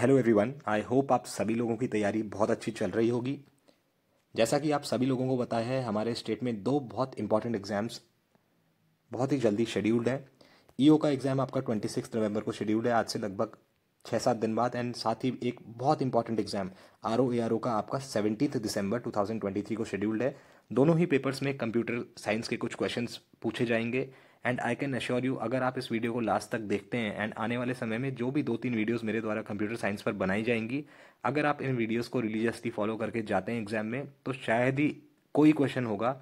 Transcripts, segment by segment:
Hello everyone, I hope आप सभी लोगों की तैयारी बहुत अच्छी चल रही होगी। जैसा कि आप सभी लोगों को पता है, हमारे स्टेट में दो बहुत इंपॉर्टेंट एग्ज़ाम्स बहुत ही जल्दी शेड्यूल्ड हैं। ईओ का एग्ज़ाम आपका 26 नवंबर को शेड्यूल्ड है, आज से लगभग 6-7 दिन बाद। एंड साथ ही एक बहुत इंपॉर्टेंट एग्ज़ाम RO/ARO का आपका 17 दिसंबर 2023 को शेड्यूल्ड है। दोनों ही पेपर्स में कंप्यूटर साइंस के कुछ क्वेश्चन पूछे जाएंगे। And I can assure you, अगर आप इस वीडियो को लास्ट तक देखते हैं एंड आने वाले समय में जो भी 2-3 वीडियोस मेरे द्वारा कंप्यूटर साइंस पर बनाई जाएंगी, अगर आप इन वीडियोस को रिलीजियसली फॉलो करके जाते हैं एग्जाम में, तो शायद ही कोई क्वेश्चन होगा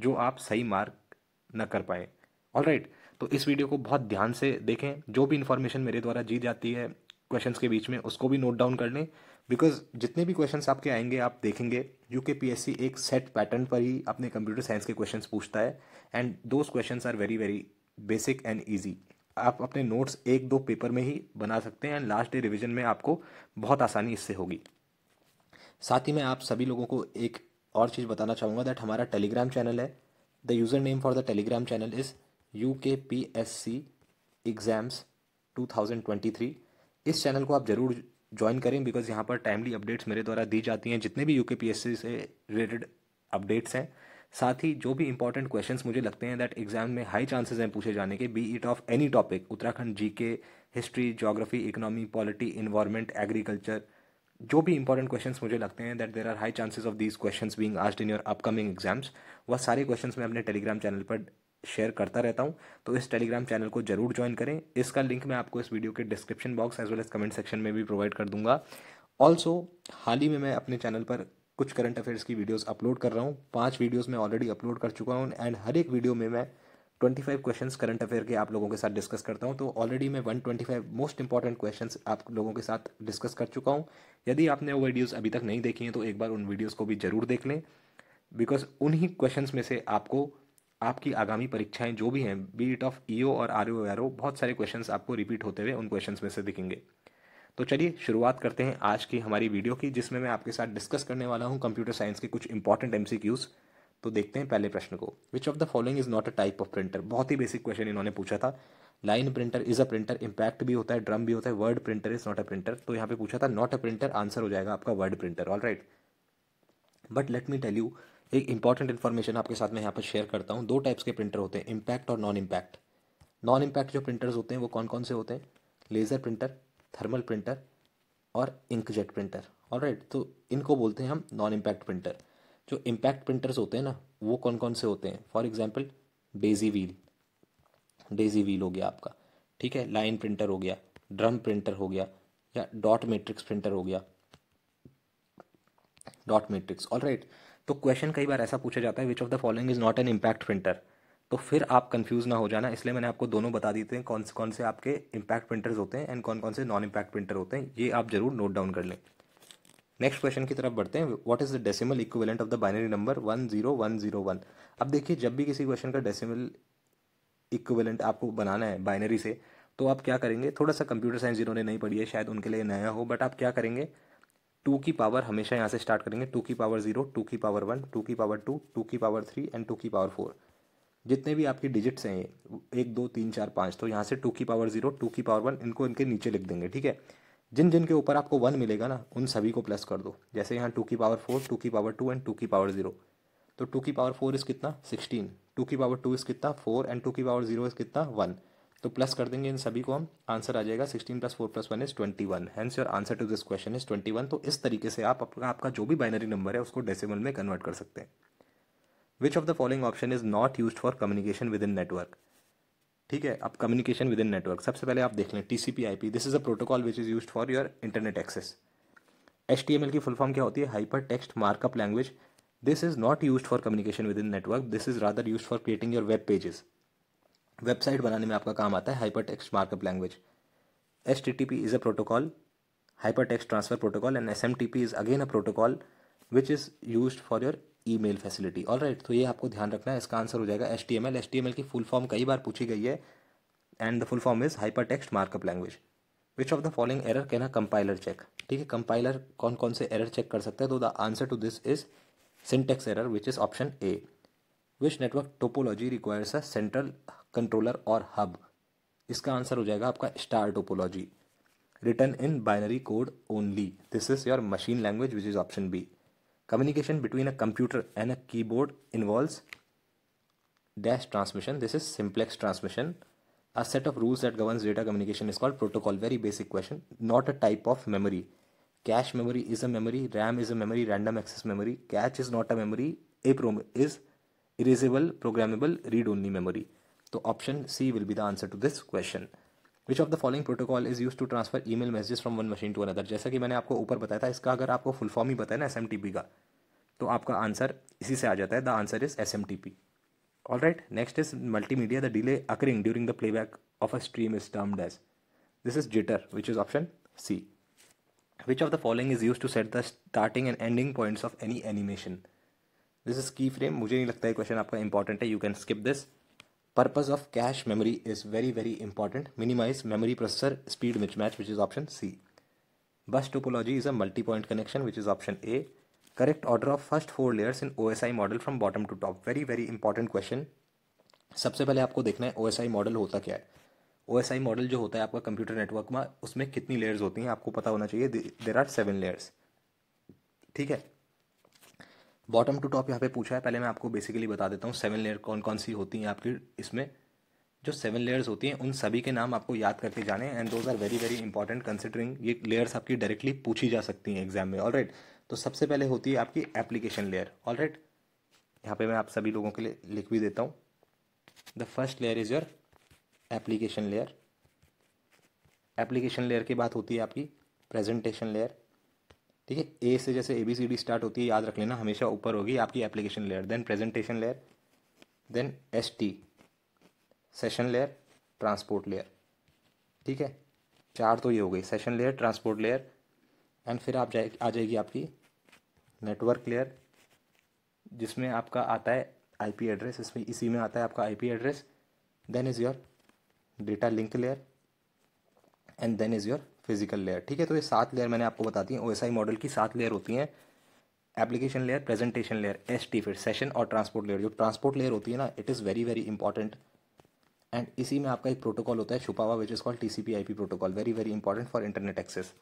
जो आप सही मार्क न कर पाए। ऑलराइट, तो इस वीडियो को बहुत ध्यान से देखें। जो भी इन्फॉर्मेशन मेरे द्वारा जी जाती है क्वेश्चन के बीच में, उसको भी नोट डाउन कर लें, बिकॉज जितने भी क्वेश्चन आपके आएंगे आप देखेंगे यूकेपीएससी एक सेट पैटर्न पर ही अपने कंप्यूटर साइंस के क्वेश्चन पूछता है। And those questions are very basic and easy. आप अपने नोट्स 1-2 पेपर में ही बना सकते हैं एंड लास्ट डे रिविजन में आपको बहुत आसानी इससे होगी। साथ ही मैं आप सभी लोगों को एक और चीज़ बताना चाहूँगा दैट हमारा टेलीग्राम चैनल है। The user name for the Telegram channel is UKPSC exams 2023। इस चैनल को आप ज़रूर ज्वाइन करें बिकॉज यहाँ पर टाइमली अपडेट्स मेरे द्वारा दी जाती हैं, जितने भी यूकेपीएससी से रिलेटेड अपडेट्स हैं। साथ ही जो भी इंपॉर्टेंट क्वेश्चंस मुझे लगते हैं दैट एग्जाम में हाई चांसेस हैं पूछे जाने के, be it of any topic, Uttarakhand GK, history, geography, economy, polity, environment, agriculture, जो भी इंपॉर्टेंट क्वेश्चंस मुझे लगते हैं that there are high chances of these questions being asked in your upcoming exams, वह सारे क्वेश्चंस मैं अपने टेलीग्राम चैनल पर शेयर करता रहता हूं। तो इस टेलीग्राम चैनल को जरूर ज्वाइन करें। इसका लिंक मैं आपको इस वीडियो के description box as well as comment section में भी प्रोवाइड कर दूंगा। ऑल्सो हाल ही में मैं अपने चैनल पर कुछ करंट अफेयर्स की वीडियोस अपलोड कर रहा हूँ। 5 वीडियोस मैं ऑलरेडी अपलोड कर चुका हूँ एंड हर एक वीडियो में मैं 25 क्वेश्चंस करंट अफेयर के आप लोगों के साथ डिस्कस करता हूँ। तो ऑलरेडी मैं 125 मोस्ट इंपॉर्टेंट क्वेश्चंस आप लोगों के साथ डिस्कस कर चुका हूँ। यदि आपने वो वीडियोस अभी तक नहीं देखी हैं तो एक बार उन वीडियोज़ को भी ज़रूर देख लें, बिकॉज उन्हीं क्वेश्चन में से आपको आपकी आगामी परीक्षाएँ जो भी हैं, बी इट ऑफ ईओ और RO/ARO, बहुत सारे क्वेश्चन आपको रिपीट होते हुए उन क्वेश्चन में से दिखेंगे। तो चलिए शुरुआत करते हैं आज की हमारी वीडियो की, जिसमें मैं आपके साथ डिस्कस करने वाला हूं कंप्यूटर साइंस के कुछ इंपॉर्टेंट MCQs। तो देखते हैं पहले प्रश्न को, which of the following is not a type of printer. बहुत ही बेसिक क्वेश्चन इन्होंने पूछा था। Line printer is a printer, impact भी होता है, ड्रम भी होता है, word printer is not a printer. तो यहाँ पे पूछा था नॉट अ प्रिंटर, आंसर हो जाएगा आपका word printer. All right, but let me tell you, एक इंपॉर्टेंट इन्फॉर्मेशन आपके साथ मैं यहाँ पर शेयर करता हूँ। 2 टाइप्स के प्रिंटर होते हैं, इम्पैक्ट और नॉन इम्पैक्ट। नॉन इम्पैक्ट जो प्रिंटर्स होते हैं वो कौन कौन से होते हैं, लेजर प्रिंटर, थर्मल प्रिंटर और इंकजेट प्रिंटर। ऑलराइट, तो इनको बोलते हैं हम नॉन इम्पैक्ट प्रिंटर। जो इम्पैक्ट प्रिंटर्स होते हैं ना, वो कौन कौन से होते हैं, फॉर एग्जांपल डेजी व्हील हो गया आपका, ठीक है, लाइन प्रिंटर हो गया, ड्रम प्रिंटर हो गया, या डॉट मैट्रिक्स प्रिंटर हो गया, डॉट मैट्रिक्स। ऑलराइट, तो क्वेश्चन कई बार ऐसा पूछा जाता है, which of the following is not an impact printer. तो फिर आप कंफ्यूज ना हो जाना, इसलिए मैंने आपको दोनों बता देते हैं कौन से आपके इम्पैक्ट प्रिंटर्स होते हैं एंड कौन कौन से नॉन इम्पैक्ट प्रिंटर होते हैं। ये आप जरूर नोट डाउन कर लें। नेक्स्ट क्वेश्चन की तरफ बढ़ते हैं, what is the decimal equivalent of the binary number 10101। अब देखिए, जब भी किसी क्वेश्चन का डेसिमल इक्विवेलेंट आपको बनाना है बाइनरी से, तो आप क्या करेंगे, थोड़ा सा कंप्यूटर साइंस जिन्होंने नहीं पढ़ी है शायद उनके लिए नया हो, बट आप क्या करेंगे, 2 की पावर हमेशा यहाँ से स्टार्ट करेंगे, 2 की पावर 0, 2 की पावर 1, 2 की पावर 2, 2 की पावर 3 एंड 2 की पावर 4। जितने भी आपके डिजिट्स हैं 1 2 3 4 5, तो यहाँ से 2 की पावर 0, 2 की पावर 1, इनको इनके नीचे लिख देंगे, ठीक है। जिन जिन के ऊपर आपको 1 मिलेगा ना, उन सभी को प्लस कर दो। जैसे यहाँ 2 की पावर 4, 2 की पावर 2 एंड 2 की पावर 0। तो 2 की पावर 4 इज़ कितना 16, 2 की पावर 2 इज़ कितना 4 एंड 2 की पावर 0 इज़ कितना 1। तो प्लस कर देंगे इन सभी को हम, आंसर आ जाएगा 16 + 4 + 1 is 21। Hence your answer to this question is 21। तो इस तरीके से आप आपका जो भी बाइनरी नंबर है उसको डेसिमल में कन्वर्ट कर सकते हैं। Which of the following option is not used for communication within network, ठीक है। अब कम्युनिकेशन विद इन नेटवर्क सबसे पहले आप देख लें, TCP/IP, this is a protocol which is used for your internet access. HTML की फुल फॉर्म क्या होती है, hyper text markup language. This is not used for communication within network, this is rather used for creating your web pages. Website बनाने में आपका काम आता है hyper text markup language. HTTP is a protocol, hyper text transfer protocol, and SMTP is again a protocol which is use for your email facility. Alright, तो ये आपको ध्यान रखना है, इसका आंसर हो जाएगा HTML। HTML की फुल फॉर्म कई बार पूछी गई है and the full form is hyper text markup language. Which of the following error can a compiler check, ठीक है, कंपाइलर कौन कौन से एरर चेक कर सकता है। तो the answer to this is syntax error which is option A। Which network topology requires a central controller और हब, इसका आंसर हो जाएगा आपका star topology. written in binary code only. This is your machine language, which is option B. Communication between a computer and a keyboard involves dash transmission. This is simplex transmission. A set of rules that governs data communication is called protocol. Very basic question. Not a type of memory. Cache memory is a memory. RAM is a memory. Random access memory. Cache is not a memory. EEPROM is erasable, programmable, read-only memory. So option C will be the answer to this question. Which of the following protocol is used to transfer email messages from one machine to another? जैसा कि मैंने आपको ऊपर बताया था, इसका अगर आपको फुल फॉर्म ही बताया ना SMTP का, तो आपका आंसर इसी से आ जाता है. The answer is SMTP. All right, next is multimedia. The delay occurring during the playback of a stream is termed as. This is jitter, which is option C. Which of the following is use to set the starting and ending points of any animation. This is key frame. मुझे नहीं लगता है question आपका important है, you can skip this. Purpose of cache memory is very very important. Minimize memory processor speed mismatch, which is option C. Bus topology is a multi-point connection, which is option A. Correct order of first 4 layers in OSI model from bottom to top. Very very important question. सबसे पहले आपको देखना है OSI model होता क्या है. OSI model जो होता है आपका कंप्यूटर नेटवर्क में, उसमें कितनी layers होती हैं आपको पता होना चाहिए. There are 7 layers. ठीक है. बॉटम टू टॉप यहाँ पे पूछा है. पहले मैं आपको बेसिकली बता देता हूँ 7 लेयर कौन कौन सी होती हैं आपकी. इसमें जो 7 लेयर्स होती हैं उन सभी के नाम आपको याद करके जाने, and those are very very important considering ये लेयर्स आपकी डायरेक्टली पूछी जा सकती हैं एग्जाम में. ऑलराइट, तो सबसे पहले होती है आपकी एप्लीकेशन लेयर. ऑलराइट, यहाँ पे मैं आप सभी लोगों के लिए लिख भी देता हूँ. The first layer is your application layer. Application layer के बाद होती है आपकी प्रेजेंटेशन लेयर. ठीक है, ए से जैसे ABCD स्टार्ट होती है, याद रख लेना, हमेशा ऊपर होगी आपकी application layer. Then presentation layer, then ST session layer, transport layer. ठीक है, 4 तो ये हो गई, session layer, transport layer, and फिर आप आ जाएगी आपकी नेटवर्क लेयर, जिसमें आपका आता है IP एड्रेस. इसमें इसी में आता है आपका IP address. Then is your data link layer, and then is your physical layer. ठीक है, तो ये 7 लेयर मैंने आपको बताती हैं. OSI मॉडल की 7 लेयर होती हैं. Application layer, presentation layer, ST, फिर सेशन और ट्रांसपोर्ट लेयर. जो ट्रांसपोर्ट लेयर होती है ना, it is very very important, and इसी में आपका एक प्रोटोकॉल होता है छुपा हुआ, which is called TCP/IP protocol. Very very important for internet access.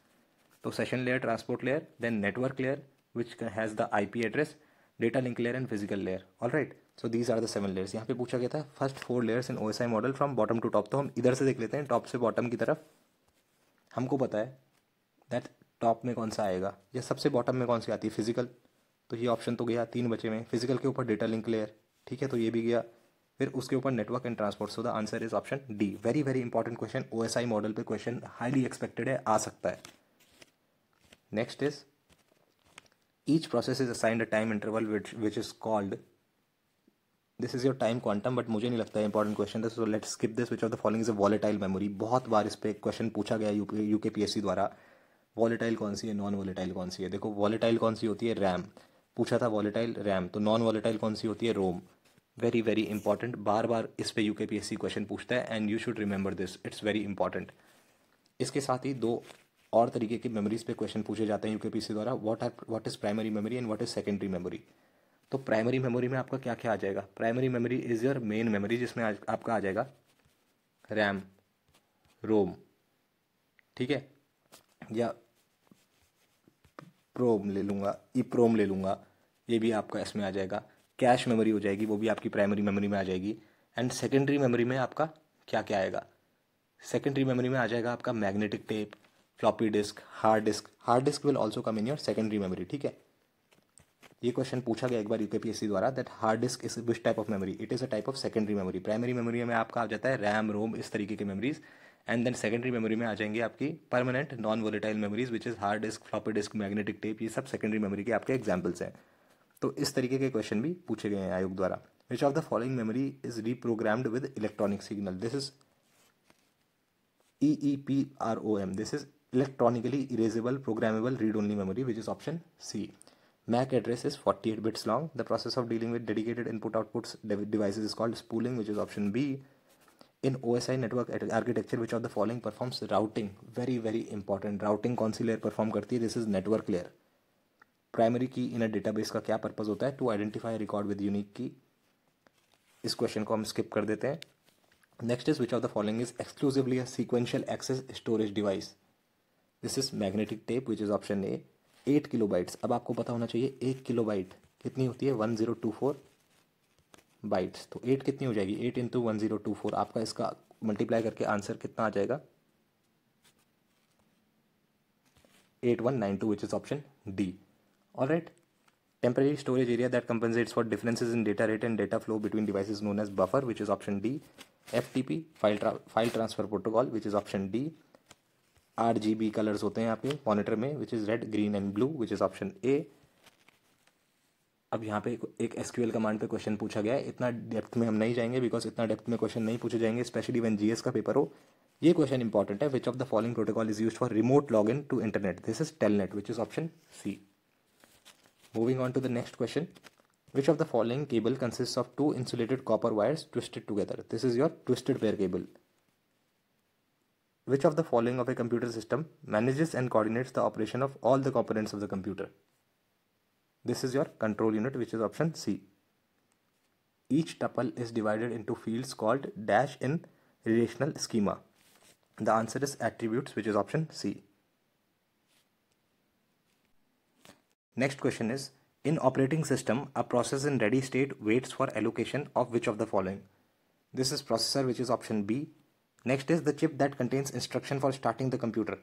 तो session layer, transport layer, then network layer which has the IP address, data link layer and physical layer. All right, so these are the 7 layers. यहाँ पे पूछा गया था first 4 layers in OSI model from bottom to top. तो हम इधर से देख लेते हैं, टॉप से बॉटम की तरफ. हमको पता है दैट टॉप में कौन सा आएगा या सबसे बॉटम में कौन सी आती है, फिजिकल. तो ये ऑप्शन तो गया, 3 बचे में फिजिकल के ऊपर डेटा लिंक लेयर. ठीक है, तो ये भी गया. फिर उसके ऊपर network and transport. So the answer is option D. Very very important question. OSI model पे क्वेश्चन हाईली एक्सपेक्टेड है, आ सकता है. Next is each process is assigned a time interval which is called. This is your time quantum, but मुझे नहीं लगता है important question this, so let's skip this. Which of the following is a volatile memory. बहुत बार इस पर question पूछा गया UKPSC द्वारा. वॉलेटाइल कौन सी है, नॉन वॉलेटाइल कौन सी है. देखो, वॉलेटाइल कौन सी होती है, RAM. पूछा था वॉलेटाइल RAM. तो नॉन वॉलेटाइल कौन सी होती है, ROM. वेरी वेरी इंपॉर्टेंट, बार बार इस पर UKPSC क्वेश्चन पूछता है, and you should remember this, it's very important. इसके साथ ही 2 और तरीके के मेमोरीज पे क्वेश्चन पूछे जाते हैं UKPSC द्वारा. What is primary memory and what is secondary memory. तो प्राइमरी मेमोरी में आपका क्या क्या आ जाएगा. Primary memory is your main memory, जिसमें आपका आ जाएगा RAM, ROM. ठीक है, या प्रोम ले लूँगा, EEPROM ले लूँगा, ये भी आपका इसमें आ जाएगा. कैश मेमोरी हो जाएगी, वो भी आपकी प्राइमरी मेमोरी में आ जाएगी. एंड सेकेंडरी मेमोरी में आपका क्या क्या आएगा. सेकेंडरी मेमोरी में आ जाएगा आपका magnetic tape, floppy disk, hard disk. Hard disk will also come in your secondary memory. ठीक है, ये क्वेश्चन पूछा गया एक बार UKPSC द्वारा, that hard disk is which type of memory. It is a type of secondary memory. Primary memory में आपका आ जाता है RAM, ROM, इस तरीके की memories, and then secondary memory में आ जाएंगे आपकी permanent non volatile memories, which is hard disk, floppy disk, magnetic tape. ये सब सेकेंडरी मेमोरी के आपके एग्जाम्पल्स हैं. तो इस तरीके के क्वेश्चन भी पूछे गए हैं आयोग द्वारा. Which of the following memory is reprogrammed with electronic signal. This is EEPROM. This is electronically erasable, programmable, read only memory, which is option C. MAC address is 48 bits long. The process of dealing with dedicated input-output devices is called spooling, which is option B. In OSI network architecture, which of the following performs routing? Very, very important. Routing कौन सी layer perform करती है? This is network layer. Primary key in a database का क्या purpose होता है? To identify a record with unique key. इस question को हम स्किप कर देते हैं. Next is which of the following is exclusively a sequential access storage device. This is magnetic tape which is option A 8 kilobytes. अब आपको पता होना चाहिए 1 किलोबाइट कितनी होती है 1024 बाइट्स. तो 8 कितनी हो जाएगी 8 × 1024. आपका इसका मल्टीप्लाई करके आंसर कितना आ जाएगा 8192 which is option D. Alright. Temporary storage area that compensates for differences in data rate and data flow between devices known as buffer which is option D. FTP file transfer protocol which is option D. RGB colors होते हैं यहाँ पे monitor में which is red, green and blue which is option A. अब यहाँ पे एक SQL command पे क्वेश्चन पूछा गया है. इतना डेप्थ में हम नहीं जाएंगे बिकॉज इतना डेप्थ में क्वेश्चन नहीं पूछे जाएंगे स्पेशली व्हेन जीएस का पेपर हो. ये क्वेश्चन इंपॉर्टेंट है. Which of the following protocol is used for remote log in to internet. This is telnet which is option C. Moving on to the next question. Which of the following cable consist of 2 insulated copper wires twisted together. This is your twisted pair cable. Which of the following of a computer system manages and coordinates the operation of all the components of the computer. This is your control unit which is option C. Each tuple is divided into fields called dash in relational schema. The answer is attributes which is option C. Next question is in operating system a process in ready state waits for allocation of which of the following. This is processor which is option B. Next is the chip that contains instruction for starting the computer.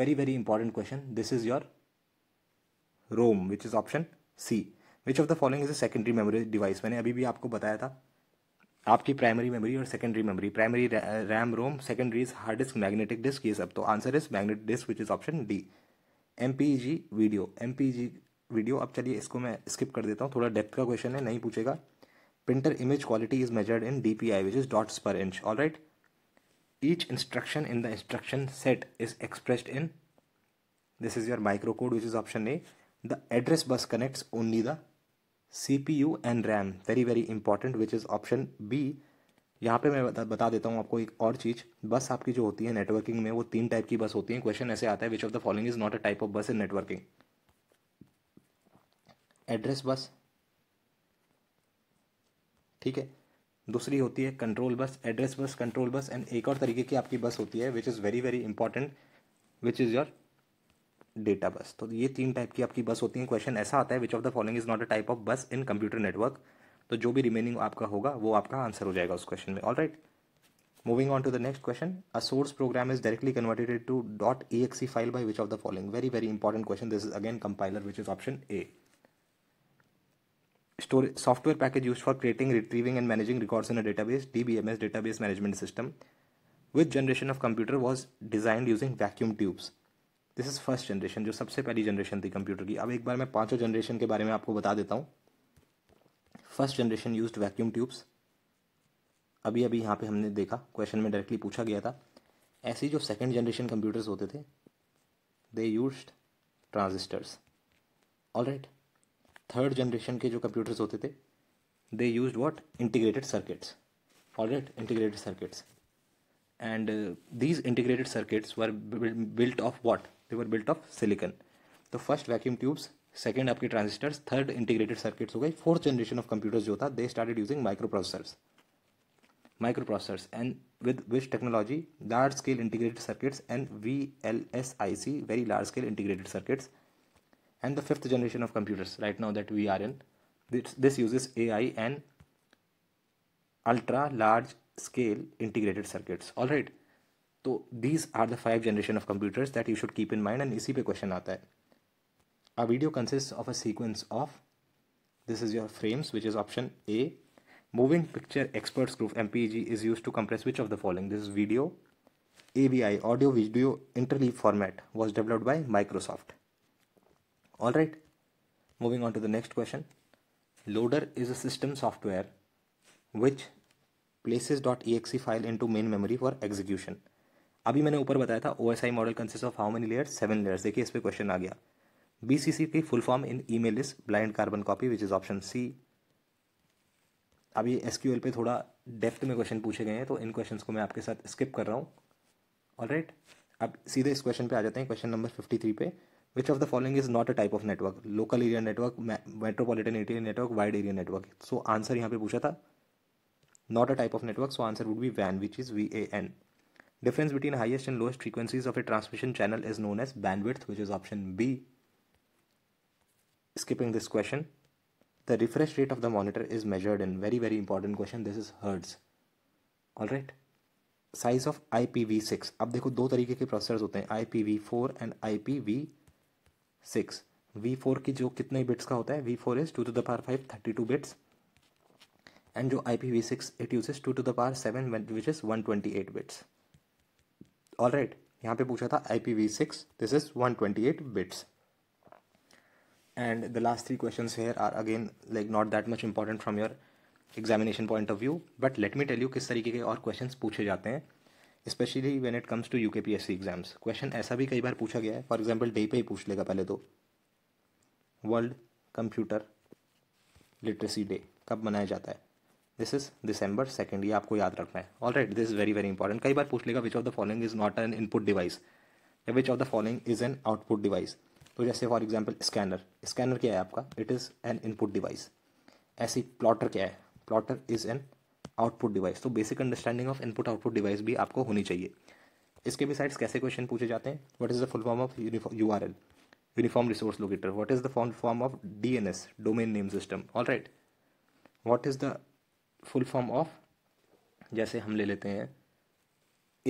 Very important question. This is your ROM which is option C. Which of the following is a secondary memory device. मैंने अभी भी आपको बताया था आपकी primary memory और secondary memory. Primary RAM ROM secondary hard disk magnetic disk ये सब. तो answer is magnetic disk which is option D. MPEG video. अब चलिए इसको मैं स्किप कर देता हूँ. थोड़ा डेप्थ का क्वेश्चन है नहीं पूछेगा. Printer image quality is measured in DPI which is dots per inch. All right. Each instruction in the instruction set is expressed in. This is your micro code which is option A. The address bus connects only the CPU and RAM. Very important which is option B. यहाँ पे मैं बता देता हूँ आपको एक और चीज़. बस आपकी जो होती है नेटवर्किंग में वो 3 टाइप की बस होती है. क्वेश्चन ऐसे आता है which of the following is not a type of bus in networking. Address bus ठीक है. दूसरी होती है control bus. Address bus control bus and एक और तरीके की आपकी बस होती है which is very important which is your data bus. तो ये 3 टाइप की आपकी बस होती है. क्वेश्चन ऐसा आता है which of the following is not a type of bus in computer network. तो जो भी रिमेनिंग आपका होगा वो आपका आंसर हो जाएगा उस क्वेश्चन में. All right. Moving on to the next question. A source program is directly converted to .exe file by which of the following. Very important question. This is again compiler which is option A. Storage software package use for creating retrieving and managing records in a database DBMS database management system. Which generation of computer was designed using vacuum tubes. This is first generation जो सबसे पहली generation थी computer की. अब एक बार मैं 5ों generation के बारे में आपको बता देता हूँ. First generation used vacuum tubes. अभी यहाँ पे हमने देखा क्वेश्चन में डायरेक्टली पूछा गया था. ऐसी जो सेकंड जनरेशन कंप्यूटर्स होते थे they used transistors. Alright. Third generation के जो कंप्यूटर्स होते थे they used what integrated circuits. Alright. Integrated circuits and these integrated circuits were built of what? They were built of silicon. तो first vacuum tubes, second आपके transistors, third integrated circuits हो गई. Fourth generation of computers जो था they started using microprocessors. Microprocessors and with which technology? Large scale integrated circuits and VLSI, very large scale integrated circuits. And the 5th generation of computers right now that we are in, this uses AI and ultra large scale integrated circuits. All right. तो these are the 5 generation of computers that you should keep in mind. And इसी पे question आता है. A video consists of a sequence of, this is your frames which is option A. Moving picture experts group MPEG is used to compress which of the following. This is video. AVI audio video interleave format was developed by Microsoft. All right. Moving on to the next question. Loader is a system software which places .exe file into main memory for execution. अभी मैंने ऊपर बताया था OSI model consist of how many layers. 7 layers. देखिए इस पे question आ गया. BCC की full form in email is blind carbon copy which is option C. अभी SQL पे थोड़ा डेप्थ में क्वेश्चन पूछे गए हैं तो इन क्वेश्चंस को मैं आपके साथ स्किप कर रहा हूँ. ऑलराइट. अब सीधे इस क्वेश्चन पे आ जाते हैं. क्वेश्चन नंबर 53 पे which of the following is not a type of network. Local area network, metropolitan area network, wide area network. So answer यहाँ पे पूछा था Not a type of network, so answer would be WAN, which is VAN. Difference between highest and lowest frequencies of a transmission channel is known as bandwidth, which is option B. Skipping this question. The refresh rate of the monitor is measured in very, very important question. This is hertz. Alright. Size of IPv6. अब देखो दो तरीके के processors होते हैं, IPv4 and IPv6. V4 की जो कितने बिट्स का होता है, V4 is 2 to the power 5 32 bits, and जो IPv6 it uses 2 to the power 7 which is 128 bits. Alright, यहाँ पे पूछा था IPv6, this is 128 bits. And the last three questions here are again like not that much important from your examination point of view, but let me tell you किस तरीके के और questions पूछे जाते हैं, especially when it comes to UKPSC exams. Question ऐसा भी कई बार पूछा गया है, for example day पे ही पूछ लेगा. पहले तो वर्ल्ड कंप्यूटर लिटरेसी डे कब मनाया जाता है? दिस इज December 2nd, ये आपको याद रखना है. All right, this is very, very important. कई बार पूछ लेगा which of the following is not an input device, which of the following is an output device. तो जैसे फॉर एग्जाम्पल स्कैनर क्या है आपका, it is an input device. ऐसे प्लॉटर क्या है, plotter is an output device. तो basic understanding of input output device भी आपको होनी चाहिए. इसके बिसाइड्स कैसे क्वेश्चन पूछे जाते हैं, what is the full form of URL, uniform resource locator. What is the full form of DNS, domain name system. All right, what is the full form of, जैसे हम ले लेते हैं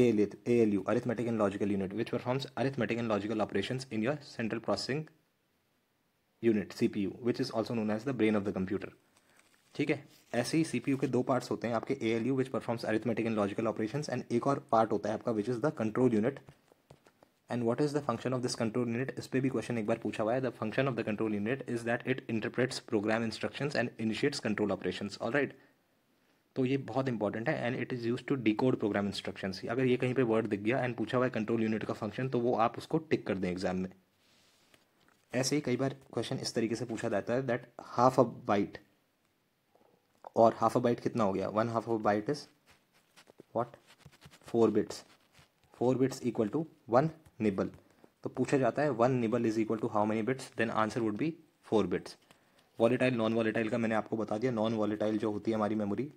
ALU, arithmetic and logical unit, which performs arithmetic and logical operations in your central processing unit CPU, which is also known as the brain of the computer. ठीक है, ऐसे ही CPU के दो पार्ट्स होते हैं आपके, ALU which performs arithmetic and logical operations, and एक और पार्ट होता है आपका which is the control unit. And what is the function of this control unit? इस पे भी क्वेश्चन एक बार पूछा हुआ है. The function of the control unit is that it interprets program instructions and initiates control operations. All right, तो ये बहुत इंपॉर्टेंट है. And it is use to decode program instructions. अगर ये कहीं पे वर्ड दिख गया एंड पूछा हुआ है कंट्रोल यूनिट का फंक्शन, तो वो आप उसको टिक कर दें एग्जाम में. ऐसे ही कई बार क्वेश्चन इस तरीके से पूछा जाता है दैट हाफ अ बाइट, और हाफ अ बाइट कितना हो गया, 1/2 of a byte is what, 4 bits. 4 bits equal to 1 nibble. तो पूछा जाता है 1 nibble is equal to how many bits, then answer would be 4 bits. Volatile non volatile का मैंने आपको बता दिया. नॉन वॉलेटाइल जो होती है हमारी memory,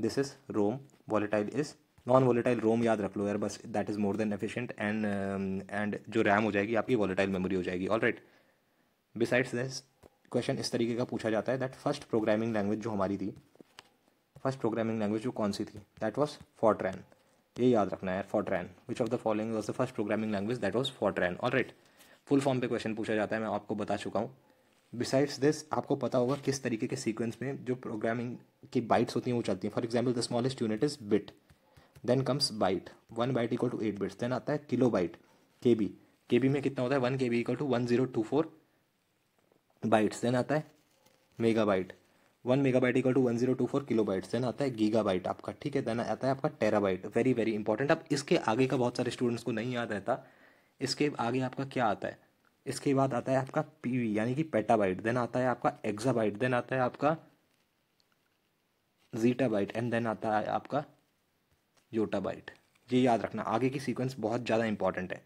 this is ROM. Volatile is non volatile ROM, याद रख लो यार बस, that is more than efficient. And जो रैम हो जाएगी आपकी वॉलेटाइल मेमोरी हो जाएगी. All right, besides this question इस तरीके का पूछा जाता है दैट फर्स्ट प्रोग्रामिंग लैंग्वेज जो हमारी थी, फर्स्ट प्रोग्रामिंग लैंग्वेज जो कौन सी थी, दैट वॉज फॉर्ट्रैन. ये याद रखना है, Fortran. Which of the following was the first programming language, that was Fortran. All right, full form पे क्वेश्चन पूछा जाता है, मैं आपको बता चुका हूँ. बिसाइड्स दिस आपको पता होगा किस तरीके के सीक्वेंस में जो प्रोग्रामिंग की बाइट्स होती हैं वो चलती हैं. For example the smallest unit is bit, then comes byte, 1 byte equal to 8 bits, then आता है किलो बाइट, के बी में कितना होता है, 1 KB equal to 1024 bytes, then आता है mega bite, 1 MB equal to 1024 KB, then आता है गीगा बाइट आपका, ठीक है, देन आता है आपका टेरा बाइट. Very, very important. अब इसके आगे का बहुत सारे स्टूडेंट्स को नहीं याद रहता. इसके आगे आपका क्या आता है, इसके बाद आता है आपका पीवी यानी कि पेटाबाइट, देन आता है आपका एक्साबाइट, देन आता है आपका जीटाबाइट, एंड देन आता है आपका योटाबाइट. ये याद रखना, आगे की सीक्वेंस बहुत ज़्यादा इंपॉर्टेंट है.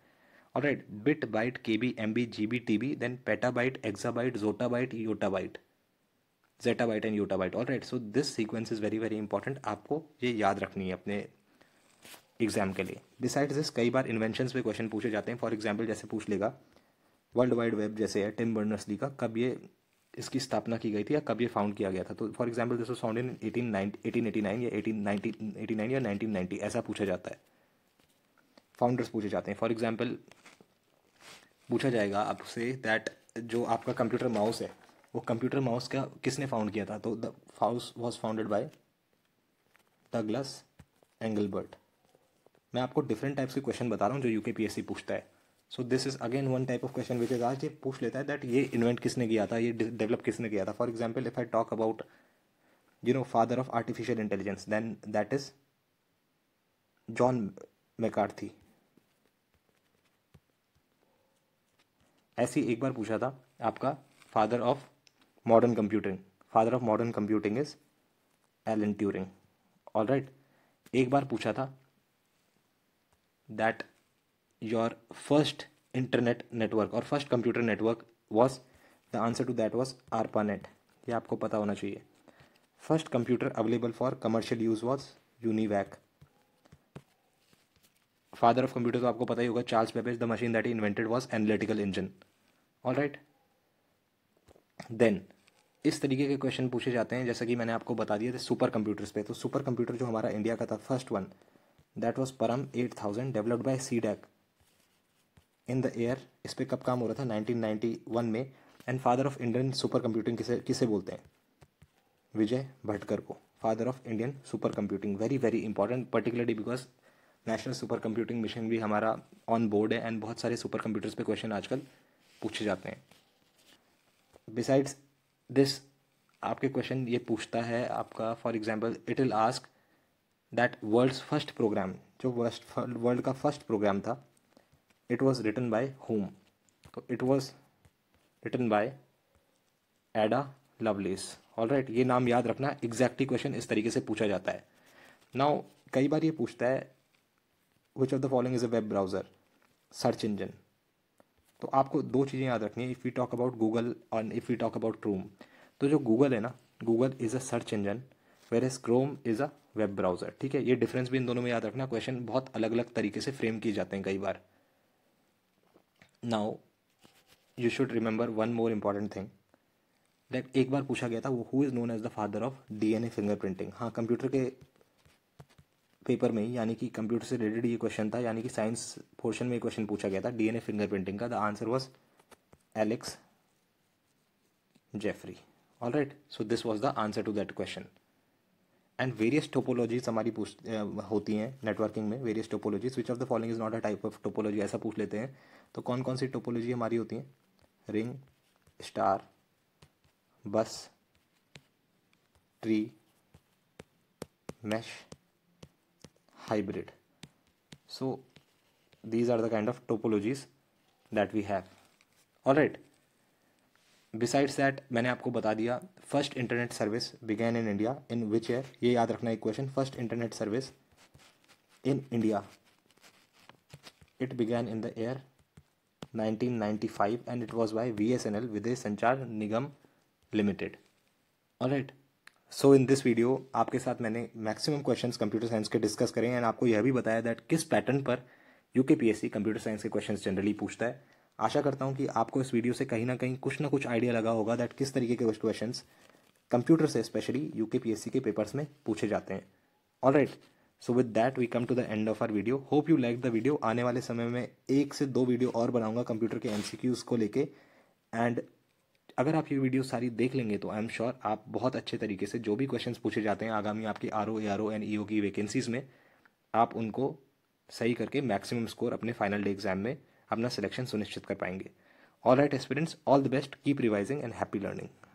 Alright, bit, byte, KB, MB, GB, TB, then petabyte, exabyte, zettabyte, yottabyte, zettabyte and yottabyte. Alright, so this sequence is very, very important. आपको ये याद रखनी है अपने एग्जाम के लिए. बिसाइड्स दिस कई बार इन्वेंशंस पे क्वेश्चन पूछे जाते हैं. फॉर एग्जाम्पल जैसे पूछ लेगा वर्ल्ड वाइड वेब जैसे है, टिम बर्नर्स-ली का कब ये इसकी स्थापना की गई थी या कब ये फाउंड किया गया था. तो for example this was founded in 1889 या 1889 या 1990, ऐसा पूछा जाता है. फाउंडर्स पूछे जाते हैं. फॉर एग्जांपल पूछा जाएगा आपसे दैट जो आपका कंप्यूटर माउस है, वो कंप्यूटर माउस का किसने फाउंड किया था, तो the mouse was founded by Douglas Engelbart. मैं आपको डिफरेंट टाइप्स के क्वेश्चन बता रहा हूँ जो यूकेपीएससी पूछता है. So this is again one type of question which is आज ये पूछ लेता है दैट ये इन्वेंट किसने किया था, ये डेवलप किसने किया था. For example if I talk about you know father of artificial intelligence, then that is John McCarthy. ऐसी एक बार पूछा था आपका father of modern computing, father of modern computing is Alan Turing. All right, एक बार पूछा था that Your first internet network और first computer network was, the answer to that was ARPANET. ये आपको पता होना चाहिए. First computer available for commercial use was UNIVAC. Father of computer तो आपको पता ही होगा, Charles Babbage, the machine that he invented was analytical engine. Alright, then इस तरीके के क्वेश्चन पूछे जाते हैं जैसा कि मैंने आपको बता दिया थे सुपर कंप्यूटर्स पे. तो सुपर कंप्यूटर जो हमारा इंडिया का था first one, that was Param 8000 developed by CDAC in the year. इस पे कब काम हो रहा था? 1991 में. And father of Indian super computing किसे बोलते हैं? विजय भटकर को father of Indian super computing. Very very important, particularly because national super computing mission भी हमारा ऑन बोर्ड है एंड बहुत सारे सुपर कंप्यूटर्स पे क्वेश्चन आजकल पूछे जाते हैं. बिसाइड्स दिस आपके क्वेश्चन ये पूछता है आपका, for example it will ask that world's first program, जो वर्ल्ड का फर्स्ट प्रोग्राम था, it was written by home. तो it was written by Ada Lovelace. All right, ये नाम याद रखना, एग्जैक्टली क्वेश्चन इस तरीके से पूछा जाता है. नाउ कई बार ये पूछता है which of the following is a web browser search engine. तो आपको दो चीज़ें याद रखनी है, if we talk about Google and if we talk about Chrome. तो जो गूगल है ना, Google is a search engine whereas Chrome is a web browser. ठीक है, ये डिफरेंस भी इन दोनों में याद रखना. क्वेश्चन बहुत अलग अलग तरीके से फ्रेम किए जाते हैं कई बार. Now you should remember one more important thing that एक बार पूछा गया था वो who is known as the father of DNA fingerprinting. हाँ, कंप्यूटर के पेपर में, यानी कि कंप्यूटर से रिलेटेड ये क्वेश्चन था, यानी कि साइंस पोर्शन में ये क्वेश्चन पूछा गया था DNA फिंगर प्रिंटिंग का. The answer was Alex Jeffrey. Alright, so this was the answer to that question. And various topologies हमारी होती हैं नेटवर्किंग में, various topologies. Which of the following is not a type of topology, ऐसा पूछ लेते हैं. तो कौन कौन सी टोपोलॉजी हमारी होती हैं? Ring, star, bus, tree, mesh, hybrid. So these are the kind of topologies that we have. Alright. Besides that, मैंने आपको बता दिया first internet service began in India in which year? ये याद रखना एक question. First internet service in India, it began in the year 1995 and it was by VSNL, Videsh Sanchar Nigam Limited. Alright. So in this video आपके साथ मैंने maximum questions computer science के discuss करें and आपको यह भी बताया that किस पैटर्न पर यूकेपीएससी कंप्यूटर साइंस के क्वेश्चंस जनरली पूछता है. आशा करता हूं कि आपको इस वीडियो से कहीं ना कुछ आइडिया लगा होगा दैट किस तरीके के क्वेश्चंस कंप्यूटर से स्पेशली यूकेपीएससी के पेपर्स में पूछे जाते हैं. Alright, so with that we come to the end of our video. Hope you like the video. आने वाले समय में 1 से 2 वीडियो और बनाऊंगा कंप्यूटर के MCQs को लेके. एंड अगर आप ये वीडियो सारी देख लेंगे तो आई एम श्योर आप बहुत अच्छे तरीके से जो भी क्वेश्चंस पूछे जाते हैं आगामी आपके RO/ARO एंड EO की वैकेंसीज़ में, आप उनको सही करके मैक्सिमम स्कोर अपने फाइनल डे एग्जाम में अपना सिलेक्शन सुनिश्चित कर पाएंगे. Alright aspirants, all the best, keep revising and happy learning.